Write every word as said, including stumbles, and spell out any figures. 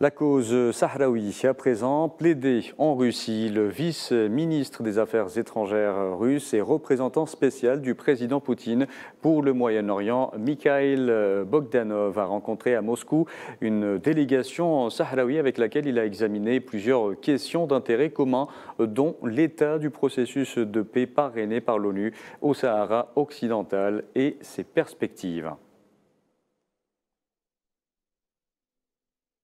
La cause sahraoui à présent, plaidée en Russie, le vice-ministre des Affaires étrangères russe et représentant spécial du président Poutine pour le Moyen-Orient, Mikhail Bogdanov, a rencontré à Moscou une délégation sahraoui avec laquelle il a examiné plusieurs questions d'intérêt commun, dont l'état du processus de paix parrainé par l'ONU au Sahara occidental et ses perspectives.